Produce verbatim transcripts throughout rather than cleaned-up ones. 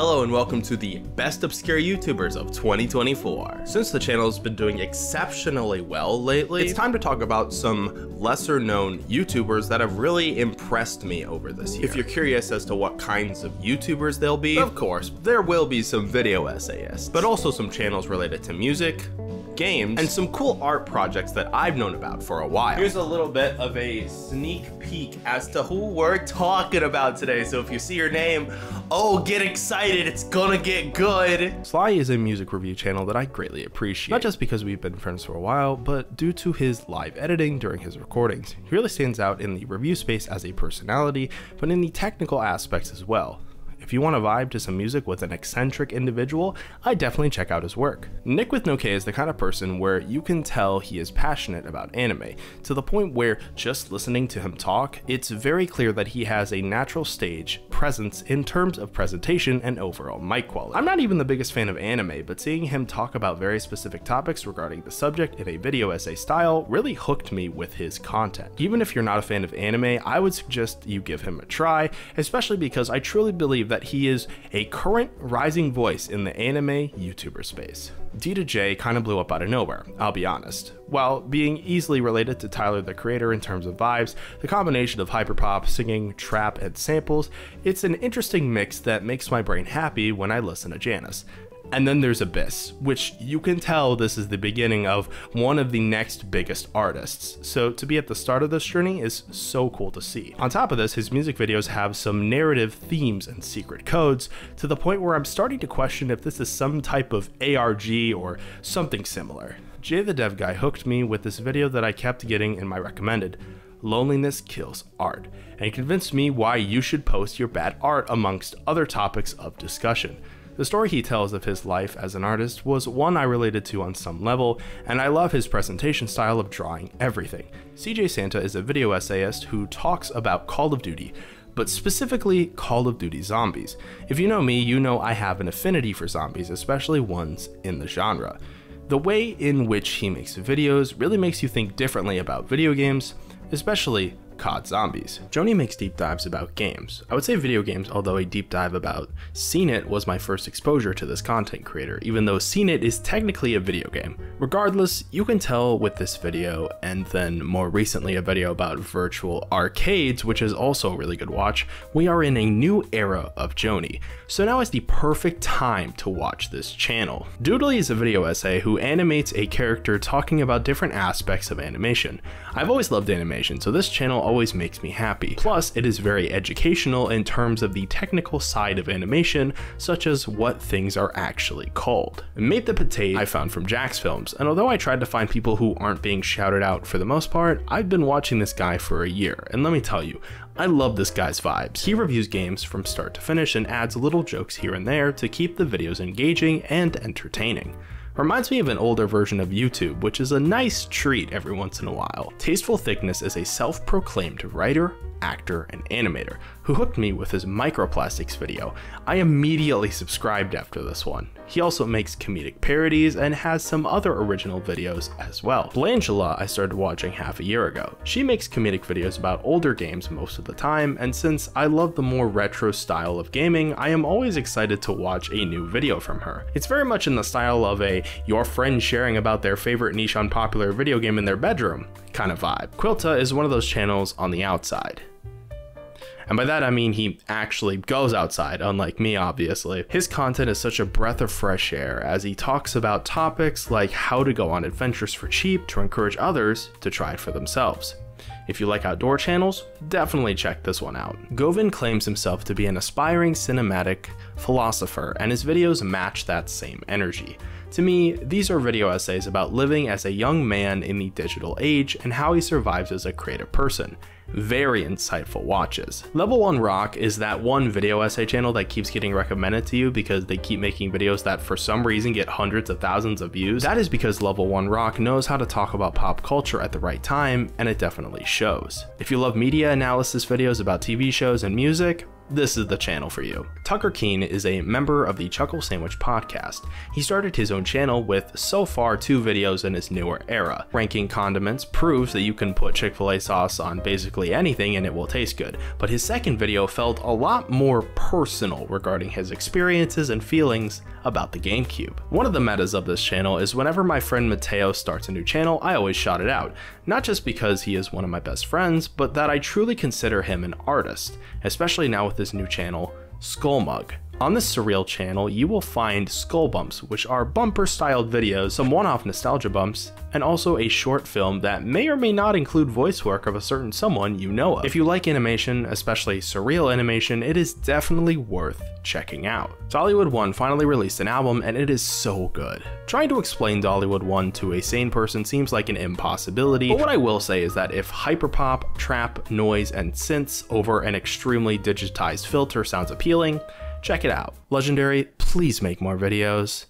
Hello and welcome to the best obscure YouTubers of twenty twenty-four. Since the channel's been doing exceptionally well lately, it's time to talk about some lesser known YouTubers that have really impressed me over this year. If you're curious as to what kinds of YouTubers they'll be, of course, there will be some video essayists, but also some channels related to music, games, and some cool art projects that I've known about for a while. Here's a little bit of a sneak peek as to who we're talking about today, so if you see your name, oh, get excited, it's gonna get good. Sly is a music review channel that I greatly appreciate, not just because we've been friends for a while, but due to his live editing during his recordings. He really stands out in the review space as a personality, but in the technical aspects as well. If you want to vibe to some music with an eccentric individual, I definitely check out his work. nicwithnok is the kind of person where you can tell he is passionate about anime, to the point where just listening to him talk, it's very clear that he has a natural stage presence in terms of presentation and overall mic quality. I'm not even the biggest fan of anime, but seeing him talk about very specific topics regarding the subject in a video essay style really hooked me with his content. Even if you're not a fan of anime, I would suggest you give him a try, especially because I truly believe that he is a current rising voice in the anime YouTuber space. D two J kind of blew up out of nowhere, I'll be honest. While being easily related to Tyler the Creator in terms of vibes, the combination of hyperpop, singing, trap, and samples, it's an interesting mix that makes my brain happy when I listen to Janice. And then there's Abyss, which you can tell this is the beginning of one of the next biggest artists, so to be at the start of this journey is so cool to see. On top of this, his music videos have some narrative themes and secret codes, to the point where I'm starting to question if this is some type of A R G or something similar. Jay the Dev Guy hooked me with this video that I kept getting in my recommended, Loneliness Kills Art, and convinced me why you should post your bad art amongst other topics of discussion. The story he tells of his life as an artist was one I related to on some level, and I love his presentation style of drawing everything. C J Santa is a video essayist who talks about Call of Duty, but specifically Call of Duty zombies. If you know me, you know I have an affinity for zombies, especially ones in the genre. The way in which he makes videos really makes you think differently about video games, especially C O D zombies. Joni makes deep dives about games. I would say video games, although a deep dive about C N E T was my first exposure to this content creator, even though C N E T is technically a video game. Regardless, you can tell with this video, and then more recently a video about virtual arcades, which is also a really good watch, we are in a new era of Joni. So now is the perfect time to watch this channel. Doodly is a video essay who animates a character talking about different aspects of animation. I've always loved animation, so this channel always makes me happy. Plus, it is very educational in terms of the technical side of animation, such as what things are actually called. Made the Potato I found from Jack's Films, and although I tried to find people who aren't being shouted out for the most part, I've been watching this guy for a year, and let me tell you, I love this guy's vibes. He reviews games from start to finish and adds little jokes here and there to keep the videos engaging and entertaining. Reminds me of an older version of YouTube, which is a nice treat every once in a while. Tasteful Thickness is a self-proclaimed writer, actor, and animator who hooked me with his microplastics video. I immediately subscribed after this one. He also makes comedic parodies and has some other original videos as well. Blangelaaa I started watching half a year ago. She makes comedic videos about older games most of the time, and since I love the more retro style of gaming, I am always excited to watch a new video from her. It's very much in the style of a your friend sharing about their favorite niche unpopular video game in their bedroom kind of vibe. Quilta is one of those channels on the outside. And by that I mean he actually goes outside, unlike me obviously. His content is such a breath of fresh air as he talks about topics like how to go on adventures for cheap to encourage others to try it for themselves. If you like outdoor channels, definitely check this one out. Govind claims himself to be an aspiring cinematic philosopher, and his videos match that same energy. To me, these are video essays about living as a young man in the digital age and how he survives as a creative person. Very insightful watches. Level one Rock is that one video essay channel that keeps getting recommended to you because they keep making videos that for some reason get hundreds of thousands of views. That is because Level one Rock knows how to talk about pop culture at the right time, and it definitely shows. If you love media analysis videos about T V shows and music, this is the channel for you. Tucker Keane is a member of the Chuckle Sandwich podcast. He started his own channel with so far two videos in his newer era. Ranking condiments proves that you can put Chick-fil-A sauce on basically anything and it will taste good, but his second video felt a lot more personal regarding his experiences and feelings about the GameCube. One of the metas of this channel is whenever my friend Mateo starts a new channel, I always shout it out, not just because he is one of my best friends, but that I truly consider him an artist, especially now with his new channel, Skull Mug. On this surreal channel, you will find skull bumps, which are bumper-styled videos, some one-off nostalgia bumps, and also a short film that may or may not include voice work of a certain someone you know of. If you like animation, especially surreal animation, it is definitely worth checking out. d zero llywood one finally released an album, and it is so good. Trying to explain d zero llywood one to a sane person seems like an impossibility, but what I will say is that if hyperpop, trap, noise, and synths over an extremely digitized filter sounds appealing, check it out. Legendary, please make more videos.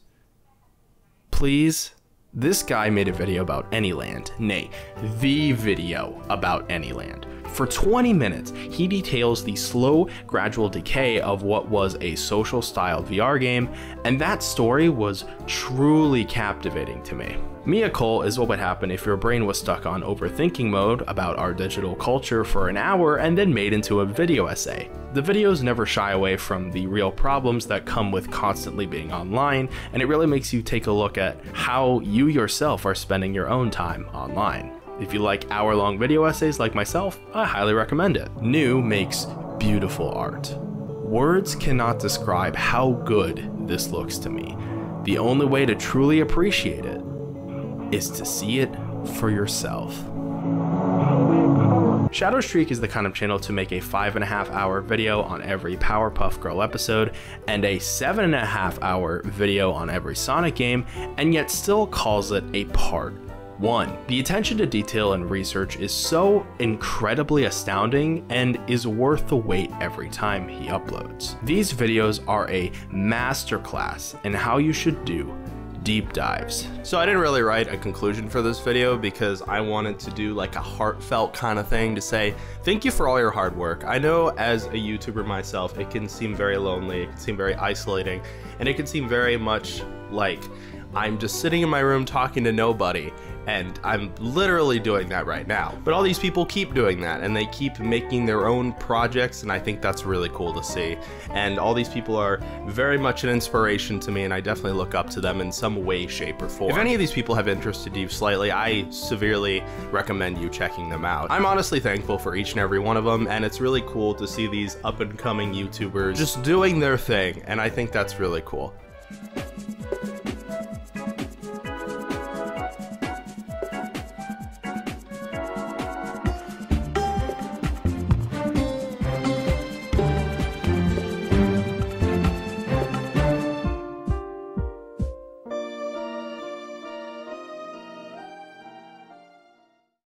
Please? This guy made a video about Anyland, nay, the video about Anyland. For twenty minutes, he details the slow, gradual decay of what was a social-style V R game, and that story was truly captivating to me. Mia Cole is what would happen if your brain was stuck on overthinking mode about our digital culture for an hour and then made into a video essay. The videos never shy away from the real problems that come with constantly being online, and it really makes you take a look at how you yourself are spending your own time online. If you like hour-long video essays like myself, I highly recommend it. New makes beautiful art. Words cannot describe how good this looks to me. The only way to truly appreciate it is to see it for yourself. Shadowstreak is the kind of channel to make a five and a half hour video on every Powerpuff Girl episode and a seven and a half hour video on every Sonic game, and yet still calls it a part one. The attention to detail and research is so incredibly astounding and is worth the wait every time he uploads. These videos are a masterclass in how you should do deep dives. So I didn't really write a conclusion for this video because I wanted to do like a heartfelt kind of thing to say thank you for all your hard work. I know as a YouTuber myself, it can seem very lonely, it can seem very isolating, and it can seem very much like I'm just sitting in my room talking to nobody, and I'm literally doing that right now. But all these people keep doing that, and they keep making their own projects, and I think that's really cool to see. And all these people are very much an inspiration to me, and I definitely look up to them in some way, shape, or form. If any of these people have interested you slightly, I severely recommend you checking them out. I'm honestly thankful for each and every one of them, and it's really cool to see these up-and-coming YouTubers just doing their thing, and I think that's really cool.